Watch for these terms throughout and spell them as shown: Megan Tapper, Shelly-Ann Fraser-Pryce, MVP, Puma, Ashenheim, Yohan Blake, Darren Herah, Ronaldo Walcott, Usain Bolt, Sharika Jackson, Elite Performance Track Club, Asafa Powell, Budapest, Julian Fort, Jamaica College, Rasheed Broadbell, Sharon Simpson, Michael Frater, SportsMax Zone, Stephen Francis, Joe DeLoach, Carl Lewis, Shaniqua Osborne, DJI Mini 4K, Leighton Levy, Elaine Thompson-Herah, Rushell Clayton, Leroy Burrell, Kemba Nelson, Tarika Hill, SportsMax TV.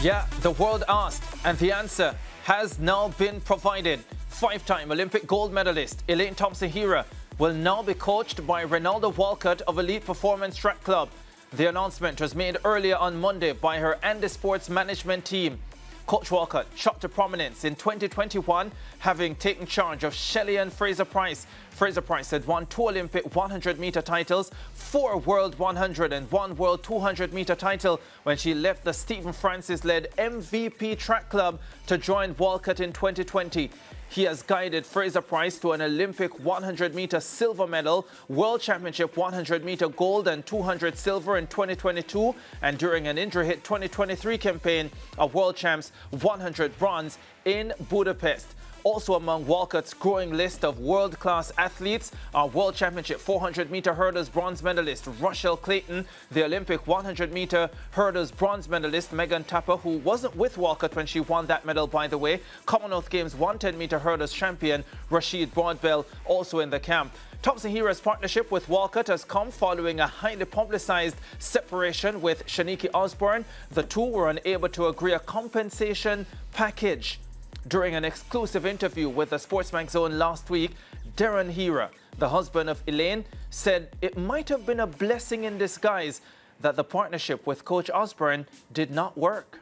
Yeah, the world asked, and the answer has now been provided. Five-time Olympic gold medalist Elaine Thompson-Herah will now be coached by Ronaldo Walcott of Elite Performance Track Club. The announcement was made earlier on Monday by her and the sports management team. Coach Walcott shot to prominence in 2021, having taken charge of Shelly-Ann Fraser-Pryce. Fraser-Pryce had won 2 Olympic 100-meter titles, 4 World 100 and 1 World 200-meter title when she left the Stephen Francis-led MVP Track Club to join Walcott in 2020. He has guided Fraser-Pryce to an Olympic 100-meter silver medal, World Championship 100-meter gold and 200 silver in 2022, and during an injury-hit 2023 campaign, a World Champs 100 bronze in Budapest. Also among Walcott's growing list of world-class athletes are World Championship 400-meter hurdles bronze medalist Rushell Clayton, the Olympic 100-meter hurdles bronze medalist Megan Tapper, who wasn't with Walcott when she won that medal, by the way, Commonwealth Games 110-meter hurdles champion Rasheed Broadbell, also in the camp. Thompson-Herah's partnership with Walcott has come following a highly publicized separation with Shaniqua Osborne. The two were unable to agree a compensation package. During an exclusive interview with the SportsMax Zone last week, Darren Herah, the husband of Elaine, said it might have been a blessing in disguise that the partnership with Coach Osborne did not work.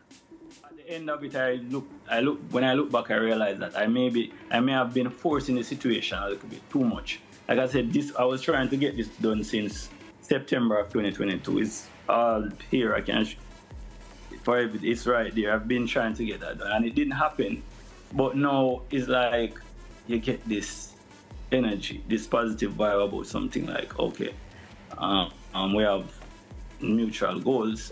At the end of it, when I look back, I realized that I may have been forcing the situation a little bit too much. Like I said, I was trying to get this done since September of 2022. It's all here. I can't. It's right there. I've been trying to get that done, and it didn't happen. But now it's like you get this energy, this positive vibe about something like, okay, we have mutual goals.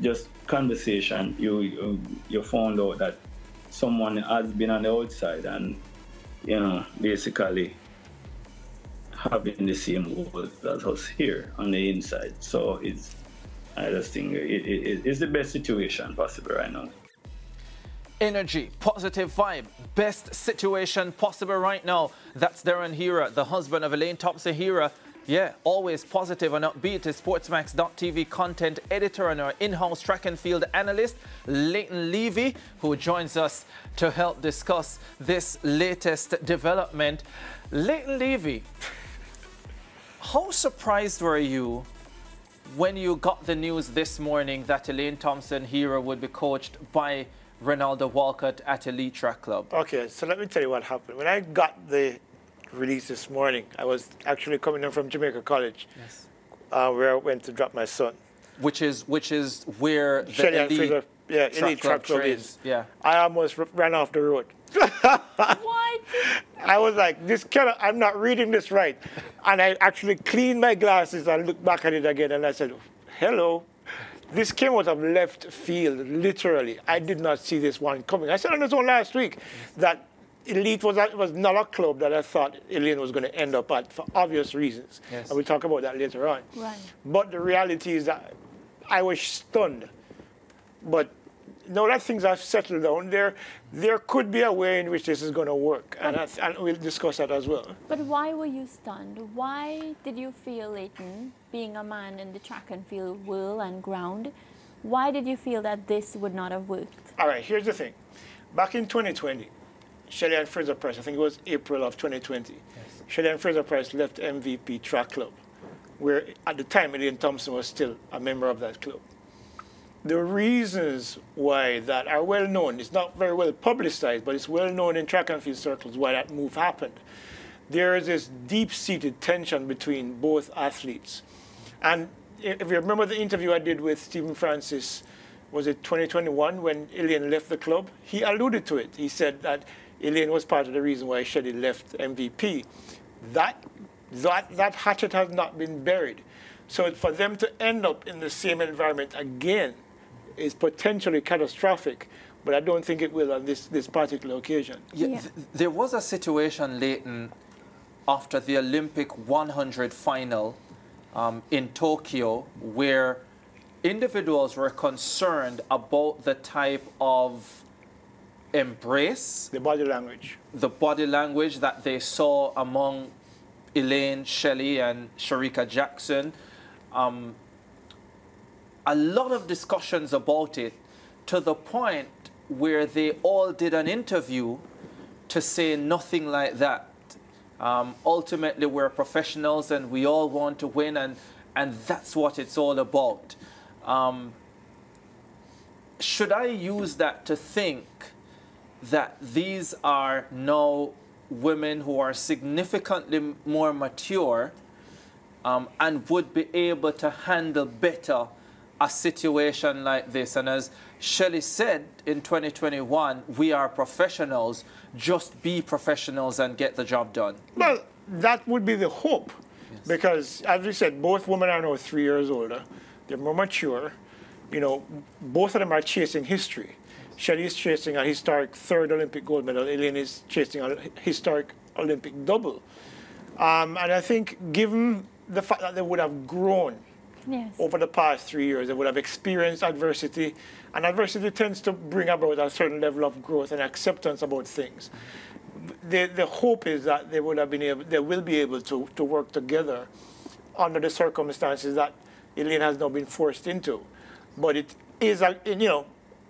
Just conversation. You found out that someone has been on the outside and, you know, basically having the same goals as us here on the inside. So it's, I just think it's the best situation possible right now. Energy, positive vibe, best situation possible right now. That's Darren Herah, the husband of Elaine Thompson-Herah. Yeah, always positive and upbeat is SportsMax.tv content editor and our in-house track and field analyst, Leighton Levy, who joins us to help discuss this latest development. Leighton Levy, how surprised were you when you got the news this morning that Elaine Thompson-Herah would be coached by Ronaldo Walcott at Elite Track Club? Okay, so let me tell you what happened. When I got the release this morning, I was actually coming in from Jamaica College, yes, where I went to drop my son. Which is where the Elite Track Club is. Yeah. I almost ran off the road. What? I was like, this cannot, I'm not reading this right. And I actually cleaned my glasses and looked back at it again, and I said, hello. This came out of left field, literally. I did not see this one coming. I said on this one last week that Elite was not a club that I thought Elaine was going to end up at for obvious reasons. Yes. And we'll talk about that later on. Right. But the reality is that I was stunned. But now that things have settled down, there could be a way in which this is going to work. And we'll discuss that as well. But why were you stunned? Why did you feel, Leighton, being a man in the track and field world and ground, why did you feel that this would not have worked? All right, here's the thing. Back in 2020, Shelly-Ann Fraser-Pryce, I think it was April of 2020, yes, Shelly-Ann Fraser-Pryce left MVP Track Club, where at the time Elaine Thompson was still a member of that club. The reasons why that are well known. It's not very well publicized, but it's well known in track and field circles why that move happened. There is this deep-seated tension between both athletes. And if you remember the interview I did with Stephen Francis, was it 2021 when Elaine left the club? He alluded to it. He said that Elaine was part of the reason why Shelly left MVP. That hatchet has not been buried. So for them to end up in the same environment again is potentially catastrophic, but I don't think it will on this particular occasion. Yeah, yeah. There was a situation, Leighton, after the Olympic 100 final in Tokyo where individuals were concerned about the type of embrace, the body language that they saw among Elaine, Shelly, and Sharika Jackson. A lot of discussions about it, to the point where they all did an interview to say nothing like that. Ultimately, we're professionals and we all want to win, and that's what it's all about. Should I use that to think that these are now women who are significantly more mature and would be able to handle better a situation like this? And as Shelly said, in 2021, we are professionals. Just be professionals and get the job done. Well, that would be the hope. Yes. Because, as we said, both women are now 3 years older. They're more mature. You know, both of them are chasing history. Shelly is chasing a historic third Olympic gold medal. Elaine is chasing a historic Olympic double. And I think, given the fact that they would have grown over the past 3 years, they would have experienced adversity. And adversity tends to bring about a certain level of growth and acceptance about things. The hope is that they would have been able, they will be able to work together under the circumstances that Elaine has now been forced into. But it is,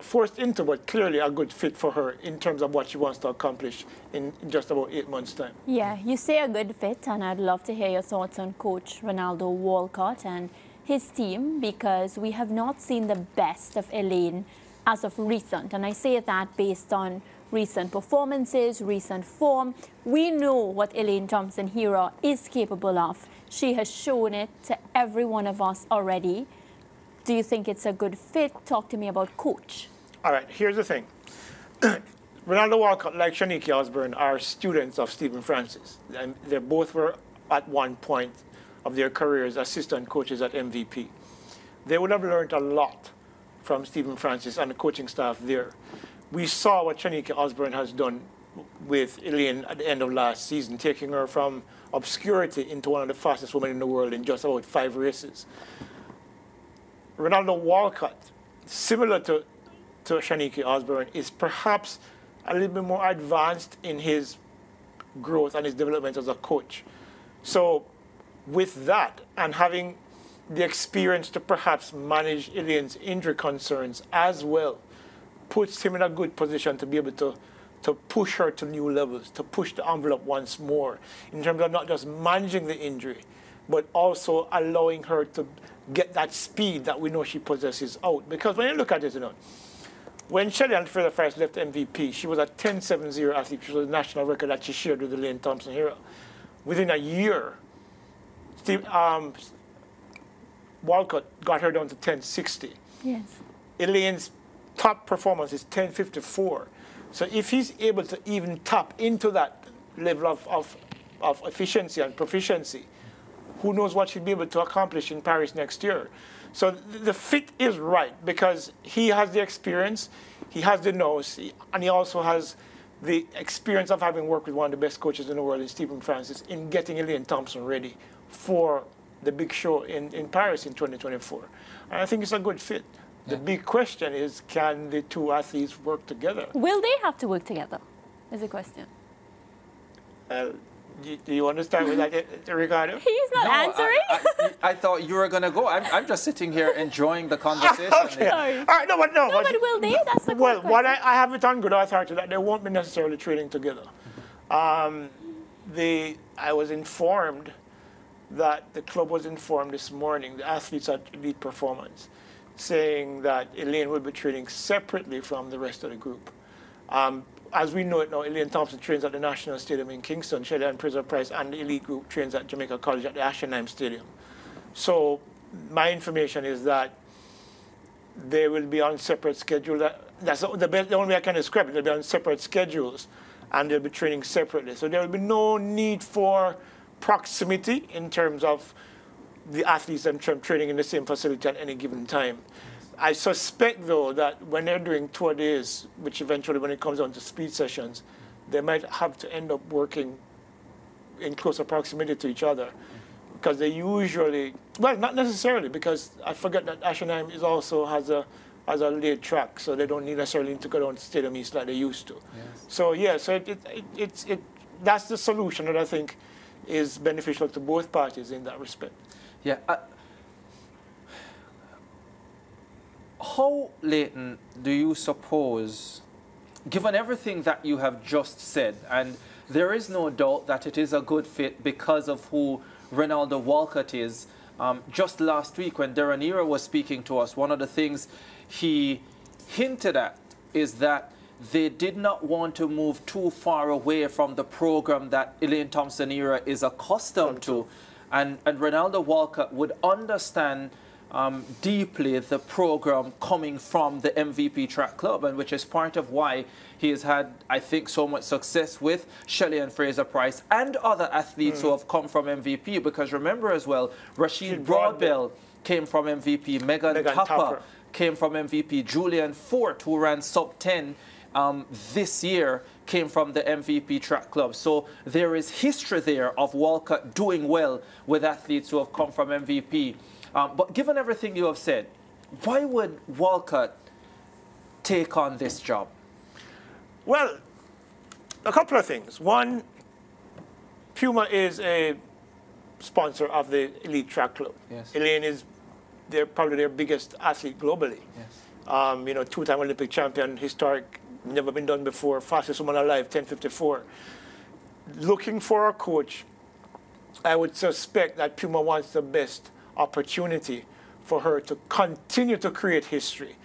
forced into, but clearly a good fit for her in terms of what she wants to accomplish in just about 8 months' time. Yeah, you say a good fit, and I'd love to hear your thoughts on Coach Ronaldo Walcott and his team, because we have not seen the best of Elaine as of recent. And I say that based on recent performances, recent form. We know what Elaine Thompson-Herah is capable of. She has shown it to every one of us already. Do you think it's a good fit? Talk to me about Coach. All right, here's the thing. Ronaldo Walcott, like Shaniqua Osborne, are students of Stephen Francis. And they both were, at one point of their careers, assistant coaches at MVP. They would have learned a lot from Stephen Francis and the coaching staff there. We saw what Shaniqua Osborne has done with Elaine at the end of last season, taking her from obscurity into one of the fastest women in the world in just about 5 races. Ronaldo Walcott, similar to Shaniqua Osborne, is perhaps a little bit more advanced in his growth and his development as a coach. So with that, and having the experience to perhaps manage Elaine's injury concerns as well, puts him in a good position to be able to push her to new levels, to push the envelope once more, in terms of not just managing the injury, but also allowing her to get that speed that we know she possesses out. Because when you look at it, when Shelly-Ann Fraser-Pryce left MVP, she was a 10.70 athlete, which was a national record that she shared with Elaine Thompson-Herah. Within a year, Walcott got her down to 10.60. Yes. Elaine's top performance is 10.54. So if he's able to even tap into that level of efficiency and proficiency, who knows what she'll be able to accomplish in Paris next year. So the fit is right, because he has the experience, he has the nose, and he also has the experience of having worked with one of the best coaches in the world, in Stephen Francis, in getting Elaine Thompson ready for the big show in Paris in 2024. And I think it's a good fit. The big question is, can the two athletes work together? Will they have to work together, is the question. Do you understand with that, Ricardo? He's not answering. I thought you were going to go. I'm just sitting here enjoying the conversation. Okay. Sorry. All right, but will they? That's the question. Well, I have it on good authority that they won't be necessarily training together. I was informed that the club was informed this morning, the athletes at Elite Performance, saying that Elaine will be training separately from the rest of the group. As we know it now, Elaine Thompson trains at the National Stadium in Kingston. Shelly-Ann Fraser-Pryce and the Elite Group trains at Jamaica College at the Ashenheim Stadium. So my information is that they will be on separate schedules. That's the only way I can describe it. They'll be on separate schedules, and they'll be training separately. So there will be no need for proximity in terms of the athletes and training in the same facility at any given time. I suspect, though, that when they're doing tour days, which eventually, when it comes down to speed sessions, they might have to end up working in closer proximity to each other because they usually, well, not necessarily, because I forget that Ashenheim is also has a late track, so they don't need necessarily to go down to Stadium East like they used to. Yes. So yeah, so that's the solution that I think is beneficial to both parties in that respect. Yeah. How, Leighton, do you suppose, given everything that you have just said, and there is no doubt that it is a good fit because of who Ronaldo Walcott is. Just last week when Darren Herah was speaking to us, one of the things he hinted at is that they did not want to move too far away from the program that Elaine Thompson-Herah is accustomed to. And Ronaldo Walcott would understand deeply the program coming from the MVP Track Club, and which is part of why he has had, I think, so much success with Shelly-Ann Fraser-Pryce and other athletes who have come from MVP, because remember as well, Rasheed Broadbell came from MVP, Megan Tapper came from MVP, Julian Fort, who ran sub-10 this year, came from the MVP Track Club. So there is history there of Walcott doing well with athletes who have come from MVP. But given everything you have said, why would Walcott take on this job? Well, a couple of things. One, Puma is a sponsor of the Elite Track Club. Yes. Elaine is probably their biggest athlete globally. Yes. You know, two-time Olympic champion, historic, never been done before, fastest woman alive, 10:54. Looking for a coach, I would suspect that Puma wants the best opportunity for her to continue to create history.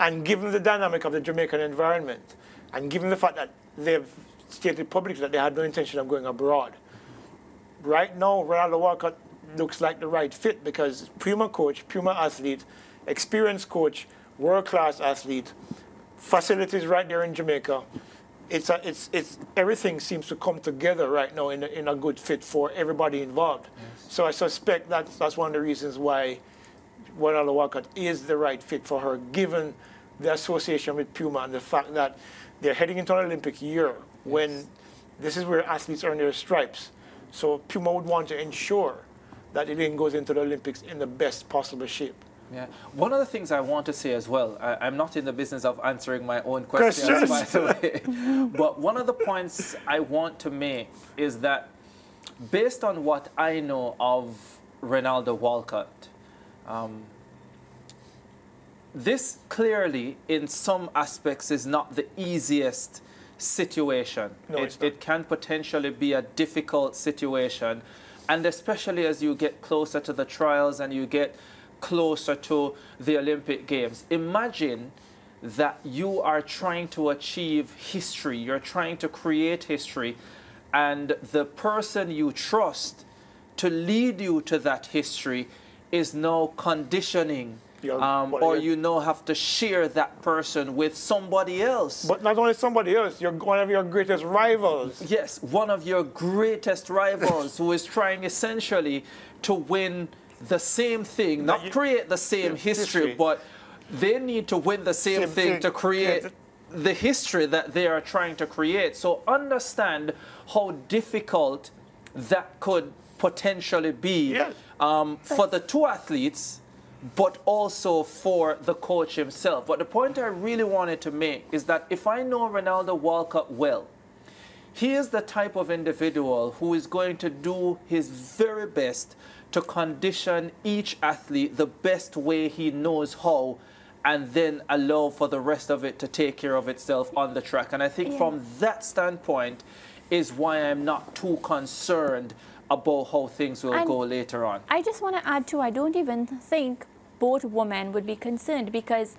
And given the dynamic of the Jamaican environment, and given the fact that they've stated publicly that they had no intention of going abroad, right now Ronaldo Walcott looks like the right fit, because Puma coach, Puma athlete, experienced coach, world-class athlete, facilities right there in Jamaica. Everything seems to come together right now in a good fit for everybody involved. Yes. So I suspect that's one of the reasons why Ronaldo Walcott is the right fit for her, given the association with Puma and the fact that they're heading into an Olympic year when this is where athletes earn their stripes. So Puma would want to ensure that Elaine goes into the Olympics in the best possible shape. Yeah. One of the things I want to say as well, I'm not in the business of answering my own questions, by the way, but one of the points I want to make is that based on what I know of Ronaldo Walcott, this clearly in some aspects is not the easiest situation. No, it can potentially be a difficult situation, and especially as you get closer to the trials and you get closer to the Olympic Games. Imagine that you are trying to achieve history, you're trying to create history, and the person you trust to lead you to that history is now conditioning, or you now have to share that person with somebody else. But not only somebody else, you're one of your greatest rivals. Yes, one of your greatest rivals who is trying essentially to win the same thing, not create the same history, but they need to win the same thing to create the history that they are trying to create. So understand how difficult that could potentially be for the two athletes, but also for the coach himself. But the point I really wanted to make is that if I know Ronaldo Walcott well, he is the type of individual who is going to do his very best to condition each athlete the best way he knows how, and then allow for the rest of it to take care of itself on the track. And I think from that standpoint is why I'm not too concerned about how things will go later on. I just want to add too, I don't even think both women would be concerned, because,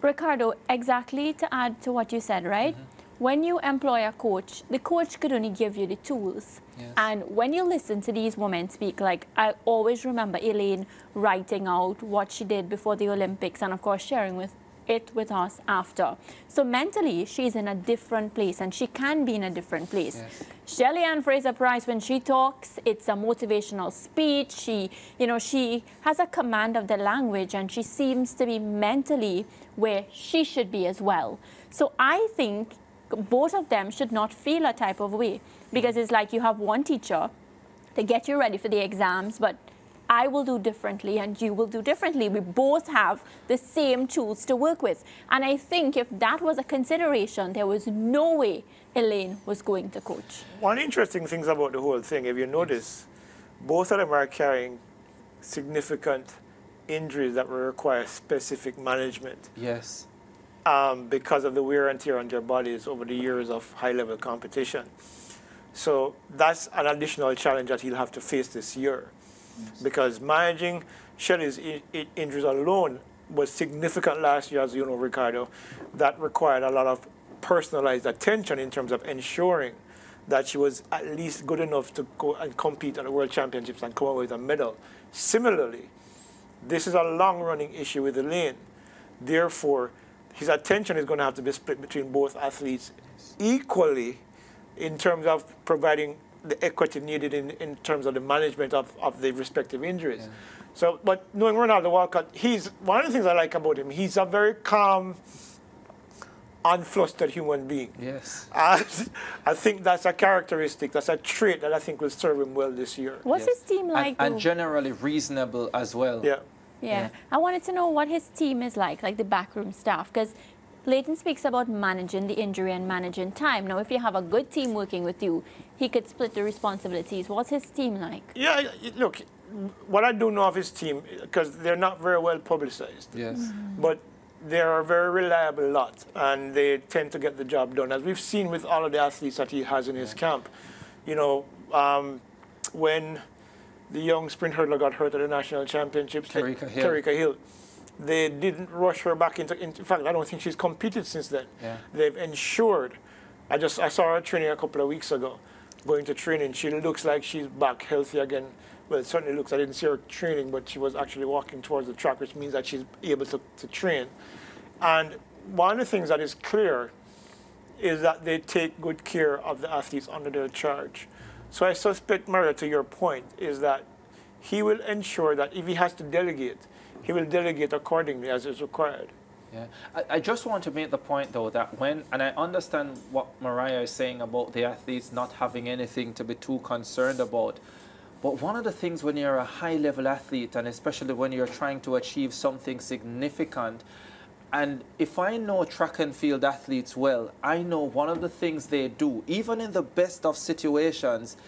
Ricardo, exactly to add to what you said, right? When you employ a coach, the coach could only give you the tools. Yes. And when you listen to these women speak, like I always remember Elaine writing out what she did before the Olympics and of course sharing it with us after. So mentally, she's in a different place, and she can be in a different place. Yes. Shelly-Ann Fraser-Pryce, when she talks, it's a motivational speech. She has a command of the language, and she seems to be mentally where she should be as well. So I think both of them should not feel a type of way, because it's like you have one teacher to get you ready for the exams, but I will do differently and you will do differently. We both have the same tools to work with. And I think if that was a consideration, there was no way Elaine was going to coach. One interesting thing about the whole thing, if you notice, both of them are carrying significant injuries that will require specific management. Yes. Because of the wear and tear on their bodies over the years of high-level competition. So that's an additional challenge that he'll have to face this year. Because managing Shelly's injuries alone was significant last year, as you know, Ricardo. That required a lot of personalized attention in terms of ensuring that she was at least good enough to go and compete at the World Championships and come away with a medal. Similarly, this is a long-running issue with Elaine. Therefore, his attention is going to have to be split between both athletes equally in terms of providing the equity needed in terms of the management of the respective injuries. Yeah. So, but knowing Ronaldo Walcott, he's one of the things I like about him. He's a very calm, unflustered human being. Yes. I think that's a characteristic, that's a trait that I think will serve him well this year. What's his team like? And generally reasonable as well. Yeah. Yeah. I wanted to know what his team is like the backroom staff, because Leighton speaks about managing the injury and managing time. Now, if you have a good team working with you, he could split the responsibilities. What's his team like? Yeah, look, what I do know of his team, because they're not very well publicized, yes, but they're a very reliable lot, and they tend to get the job done, as we've seen with all of the athletes that he has in his camp. You know, when the young sprint hurdler got hurt at the national championships, Tarika Hill. They didn't rush her back into fact, I don't think she's competed since then. Yeah. They've ensured. I saw her training a couple of weeks ago, going to training. She looks like she's back healthy again. Well, it certainly looks. I didn't see her training, but she was actually walking towards the track, which means that she's able to train. And one of the things that is clear is that they take good care of the athletes under their charge. So I suspect, Maria, to your point, is that he will ensure that if he has to delegate, he will delegate accordingly as is required. Yeah, I just want to make the point, though, that when, and I understand what Mariah is saying about the athletes not having anything to be too concerned about, but one of the things when you're a high-level athlete, and especially when you're trying to achieve something significant, and if I know track and field athletes well, I know one of the things they do, even in the best of situations,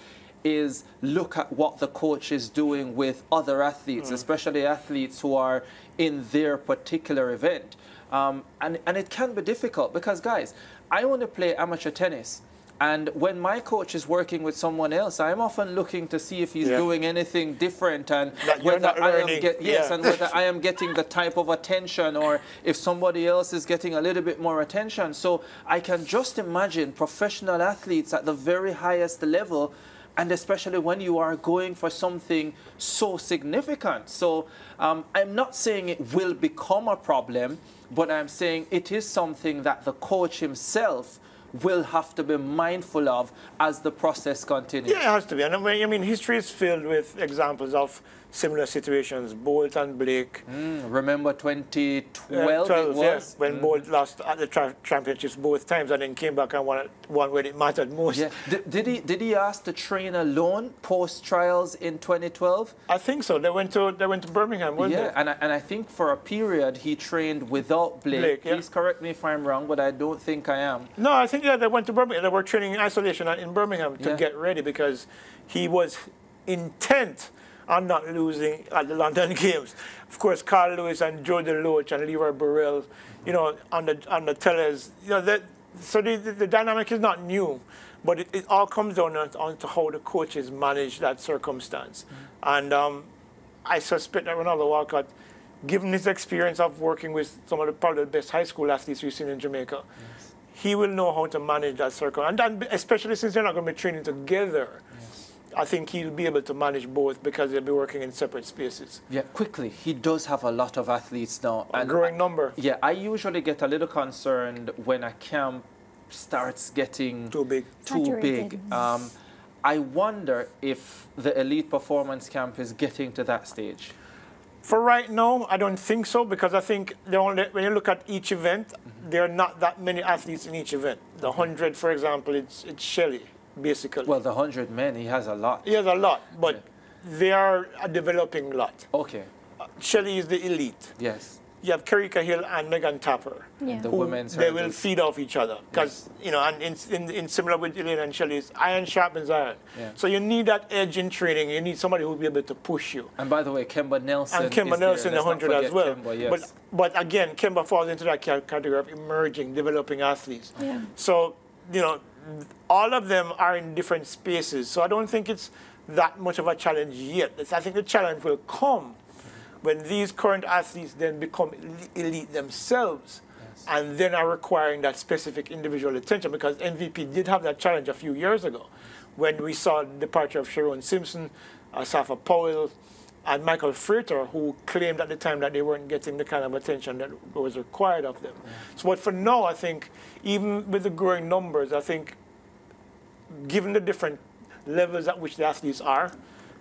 is look at what the coach is doing with other athletes, especially athletes who are in their particular event. And it can be difficult because, guys, I want to play amateur tennis. And when my coach is working with someone else, I'm often looking to see if he's doing anything different and whether I am getting the type of attention or if somebody else is getting a little bit more attention. So I can just imagine professional athletes at the very highest level, and especially when you are going for something so significant. So I'm not saying it will become a problem, but I'm saying it is something that the coach himself will have to be mindful of as the process continues. Yeah, it has to be. And I mean, history is filled with examples of similar situations. Bolt and Blake. Remember 2012 it was? Yeah, when Bolt lost at the championships both times and then came back and won when it mattered most. Yeah. Did he ask to train alone post-trials in 2012? I think so. They went to Birmingham, weren't they? And I think for a period he trained without Blake. Please correct me if I'm wrong, but I don't think I am. No, I think they went to Birmingham. They were training in isolation in Birmingham to get ready because he was intent on not losing at the London Games. Of course, Carl Lewis and Joe DeLoach and Leroy Burrell, you know, on the tellers. You know, so the dynamic is not new, but it all comes down to how the coaches manage that circumstance. And I suspect that Ronaldo Walcott, given his experience of working with some of the probably the best high school athletes we've seen in Jamaica, he will know how to manage that circumstance. And especially since they're not going to be training together, I think he'll be able to manage both because they'll be working in separate spaces. Yeah, quickly, he does have a lot of athletes now. A growing number. Yeah, I usually get a little concerned when a camp starts getting too big. I wonder if the Elite Performance Camp is getting to that stage. For right now, I don't think so, because I think when you look at each event, there are not that many athletes in each event. The 100, for example, it's Shelly. basically. Well, the 100 men, he has a lot. He has a lot, but they are a developing lot. Okay. Shelly is the elite. Yes. You have Tarika Hill and Megan Tapper. Yeah. The women's they will feed off each other. Because, you know, and in similar with Elaine and Shelly's, iron sharpens iron. Yeah. So you need that edge in training. You need somebody who will be able to push you. And by the way, Kemba Nelson. And Kemba Nelson, 100 as well. Kemba, yes. But again, Kemba falls into that category of emerging, developing athletes. Yeah. So, you know, all of them are in different spaces. So I don't think it's that much of a challenge yet. I think the challenge will come when these current athletes then become elite themselves and then are requiring that specific individual attention, because MVP did have that challenge a few years ago when we saw the departure of Sharon Simpson, Asafa Powell, and Michael Frater, who claimed at the time that they weren't getting the kind of attention that was required of them. So but for now, I think, even with the growing numbers, I think given the different levels at which the athletes are,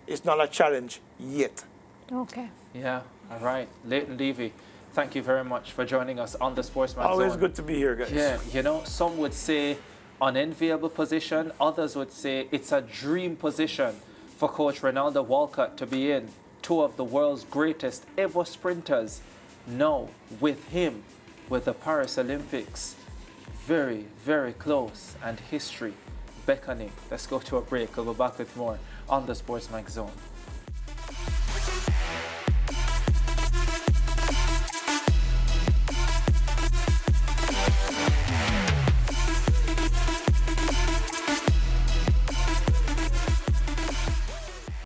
it's not a challenge yet. Okay. Yeah, all right. Leighton Levy, thank you very much for joining us on the SportsMax Zone. Always good to be here, guys. Yeah, you know, some would say an enviable position. Others would say it's a dream position for Coach Ronaldo Walcott to be in. Two of the world's greatest ever sprinters. Now, with him, with the Paris Olympics, very, very close and history beckoning. Let's go to a break. We'll be back with more on the SportsMax Zone.